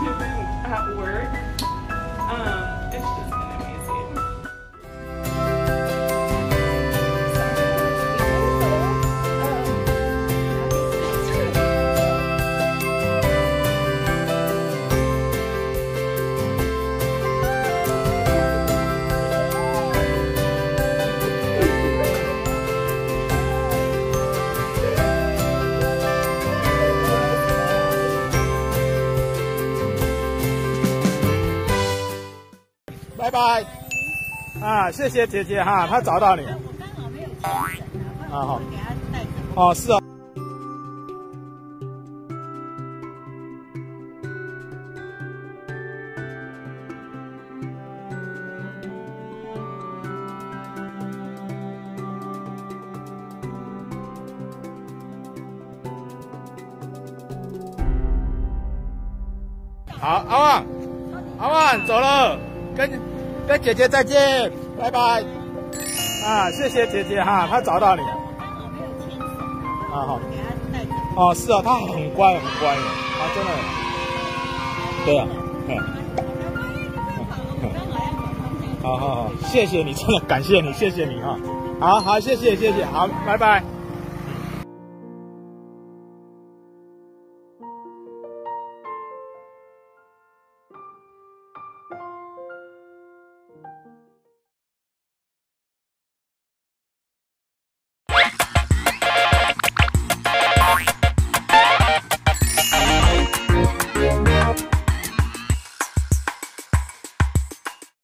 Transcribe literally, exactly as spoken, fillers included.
different at work. Um, it's just been amazing.拜拜，啊，谢谢姐姐哈，她找到你。我刚好没有钱，然后给她带走。哦，是哦。好，阿旺，阿旺走了，跟。 跟姐姐再见，拜拜。啊，谢谢姐姐哈，她找到你。我刚好没有牵手，啊好，给她带走。哦，是哦，她很乖很乖的，她真的。对啊，嗯。好好好，谢谢你，真的感谢你，谢谢你哈。好好，谢谢谢谢，好，拜拜。